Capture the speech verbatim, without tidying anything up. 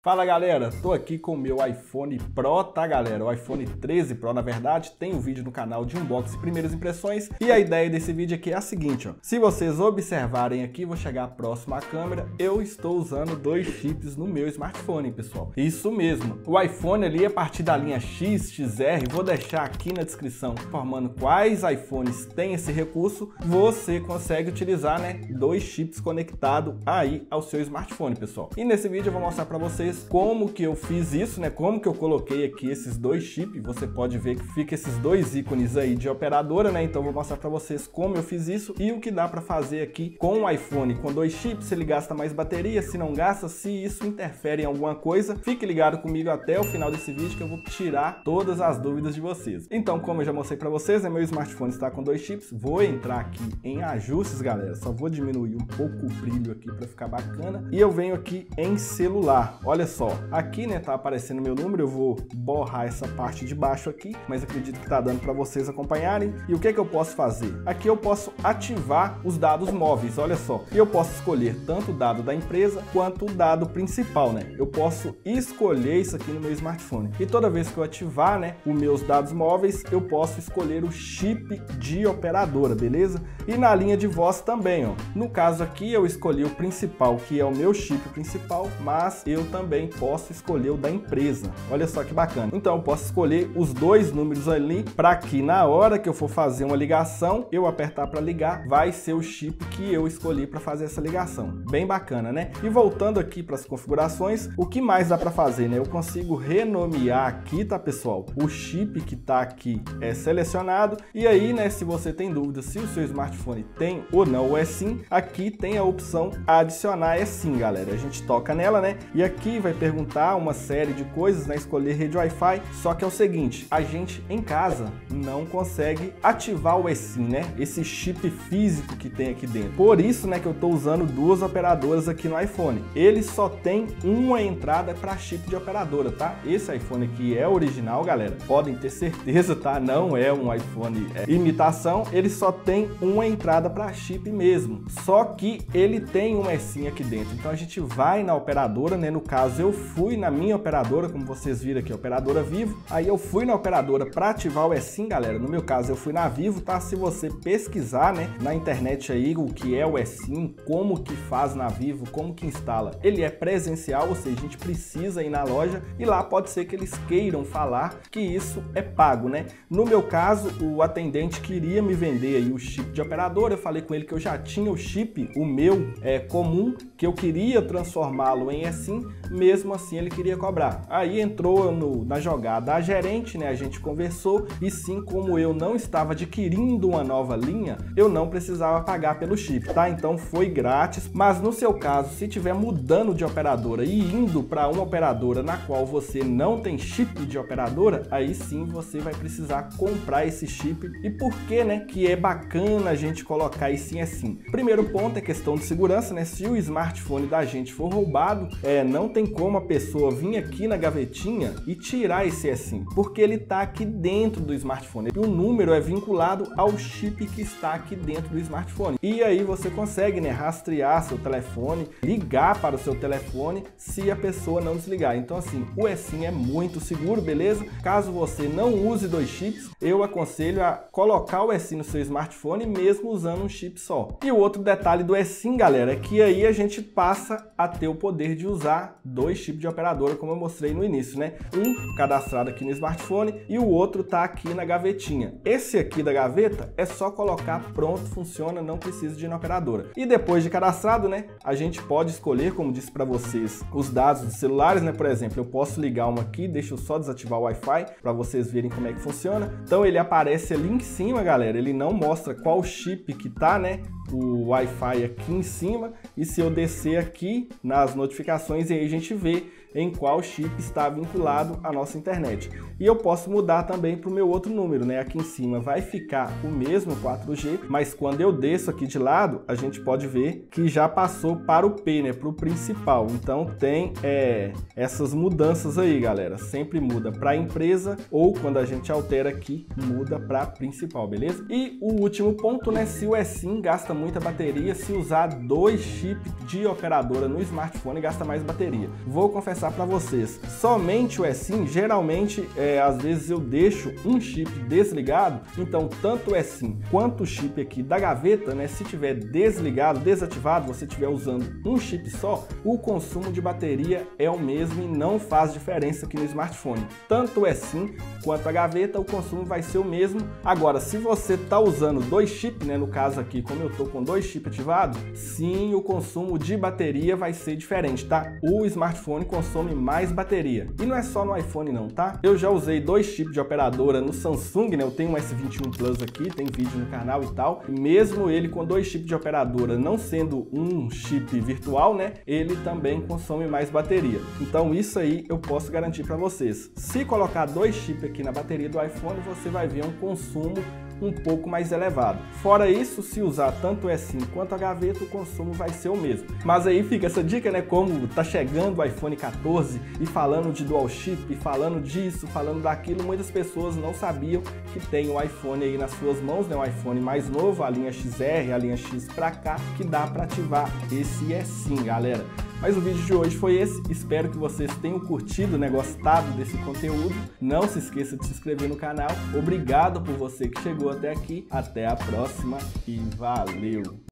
Fala galera, tô aqui com o meu iPhone Pro, tá galera? O iPhone treze Pro, na verdade, tem um vídeo no canal de unboxing e primeiras impressões. E a ideia desse vídeo aqui é a seguinte, ó. Se vocês observarem aqui, vou chegar próximo à câmera, eu estou usando dois chips no meu smartphone, pessoal. Isso mesmo, o iPhone ali, a partir da linha X, X R, vou deixar aqui na descrição informando quais iPhones têm esse recurso. Você consegue utilizar, né, dois chips conectados aí ao seu smartphone, pessoal. E nesse vídeo eu vou mostrar pra vocês como que eu fiz isso, né? Como que eu coloquei aqui esses dois chips. Você pode ver que fica esses dois ícones aí de operadora, né? Então vou mostrar para vocês como eu fiz isso e o que dá para fazer aqui com o iPhone com dois chips, se ele gasta mais bateria, se não gasta, se isso interfere em alguma coisa. Fique ligado comigo até o final desse vídeo que eu vou tirar todas as dúvidas de vocês. Então, como eu já mostrei para vocês, né? Meu smartphone está com dois chips. Vou entrar aqui em ajustes, galera. Só vou diminuir um pouco o brilho aqui para ficar bacana. E eu venho aqui em celular. Olha Olha só, aqui, né, tá aparecendo meu número, eu vou borrar essa parte de baixo aqui, mas acredito que tá dando para vocês acompanharem. E o que é que eu posso fazer? Aqui eu posso ativar os dados móveis, olha só. E eu posso escolher tanto o dado da empresa quanto o dado principal, né? Eu posso escolher isso aqui no meu smartphone. E toda vez que eu ativar, né, os meus dados móveis, eu posso escolher o chip de operadora, beleza? E na linha de voz também, ó. No caso aqui, eu escolhi o principal, que é o meu chip principal, mas eu também também posso escolher o da empresa. Olha só que bacana. Então eu posso escolher os dois números ali para que na hora que eu for fazer uma ligação, eu apertar para ligar, vai ser o chip que eu escolhi para fazer essa ligação. Bem bacana, né? E voltando aqui para as configurações, o que mais dá para fazer, né? Eu consigo renomear aqui, tá, pessoal? O chip que tá aqui é selecionado e aí, né, se você tem dúvida se o seu smartphone tem ou não o eSIM, aqui tem a opção adicionar eSIM, galera. A gente toca nela, né? E aqui vai perguntar uma série de coisas, né? Escolher rede Wi-Fi. Só que é o seguinte, a gente em casa não consegue ativar o eSIM, né? Esse chip físico que tem aqui dentro. Por isso, né, que eu tô usando duas operadoras aqui no iPhone. Ele só tem uma entrada para chip de operadora, tá? Esse iPhone aqui é original, galera. Podem ter certeza, tá? Não é um iPhone é imitação. Ele só tem uma entrada para chip mesmo. Só que ele tem um eSIM aqui dentro. Então a gente vai na operadora, né? No caso eu fui na minha operadora, como vocês viram aqui, operadora Vivo, aí eu fui na operadora para ativar o eSIM, galera. No meu caso eu fui na Vivo, tá? Se você pesquisar, né, na internet aí o que é o eSIM, como que faz na Vivo, como que instala, ele é presencial, ou seja, a gente precisa ir na loja e lá pode ser que eles queiram falar que isso é pago, né? No meu caso, o atendente queria me vender aí o chip de operadora, eu falei com ele que eu já tinha o chip, o meu é comum, que eu queria transformá-lo em eSIM, mesmo assim ele queria cobrar. Aí entrou no, na jogada a gerente, né? A gente conversou e sim, como eu não estava adquirindo uma nova linha, eu não precisava pagar pelo chip, tá? Então foi grátis, mas no seu caso, se tiver mudando de operadora e indo para uma operadora na qual você não tem chip de operadora, aí sim você vai precisar comprar esse chip. E por que, né, que é bacana a gente colocar isso em eSIM? Primeiro ponto é questão de segurança, né? Se o smartphone da gente for roubado, é, não Não tem como a pessoa vir aqui na gavetinha e tirar esse eSIM, porque ele tá aqui dentro do smartphone e o número é vinculado ao chip que está aqui dentro do smartphone. E aí você consegue, né, rastrear seu telefone, ligar para o seu telefone se a pessoa não desligar. Então assim, o eSIM é muito seguro, beleza? Caso você não use dois chips, eu aconselho a colocar o eSIM no seu smartphone mesmo usando um chip só. E o outro detalhe do eSIM, galera, é que aí a gente passa a ter o poder de usar dois tipos de operadora, como eu mostrei no início, né? Um cadastrado aqui no smartphone e o outro tá aqui na gavetinha. Esse aqui da gaveta é só colocar, pronto, funciona, não precisa de ir na operadora. E depois de cadastrado, né, a gente pode escolher, como disse para vocês, os dados dos celulares, né? Por exemplo, eu posso ligar uma aqui, deixa eu só desativar o Wi-Fi para vocês verem como é que funciona. Então ele aparece ali em cima, galera, ele não mostra qual chip que tá, né? O Wi-Fi aqui em cima. E se eu descer aqui nas notificações, e aí a gente vê em qual chip está vinculado a nossa internet. E eu posso mudar também para o meu outro número, né? Aqui em cima vai ficar o mesmo quatro G, mas quando eu desço aqui de lado, a gente pode ver que já passou para o P, né? Para o principal. Então tem é, essas mudanças aí, galera. Sempre muda para a empresa ou quando a gente altera aqui, muda para a principal, beleza? E o último ponto, né? Se o eSIM gasta muita bateria. Se usar dois chips de operadora no smartphone, gasta mais bateria. Vou confessar para vocês, somente o eSIM, geralmente, é, às vezes eu deixo um chip desligado, então tanto o eSIM quanto o chip aqui da gaveta, né, se tiver desligado, desativado, você estiver usando um chip só, o consumo de bateria é o mesmo e não faz diferença aqui no smartphone. Tanto o eSIM quanto a gaveta, o consumo vai ser o mesmo. Agora, se você está usando dois chips, né, no caso aqui, como eu estou com dois chips ativados, sim, o consumo de bateria vai ser diferente, tá? O smartphone consome mais bateria. E não é só no iPhone não, tá? Eu já usei dois chips de operadora no Samsung, né? Eu tenho um S vinte e um Plus aqui, tem vídeo no canal e tal. Mesmo ele com dois chips de operadora, não sendo um chip virtual, né? Ele também consome mais bateria. Então isso aí eu posso garantir para vocês. Se colocar dois chips aqui na bateria do iPhone, você vai ver um consumo um pouco mais elevado. Fora isso, se usar tanto o eSIM quanto a gaveta, o consumo vai ser o mesmo. Mas aí fica essa dica, né? Como tá chegando o iPhone quatorze e falando de dual chip, falando disso, falando daquilo, muitas pessoas não sabiam que tem o iPhone aí nas suas mãos, né? Um iPhone mais novo, a linha X R, a linha X pra cá, que dá para ativar esse eSIM, galera. Mas o vídeo de hoje foi esse, espero que vocês tenham curtido, né, gostado desse conteúdo. Não se esqueça de se inscrever no canal. Obrigado por você que chegou até aqui. Até a próxima e valeu!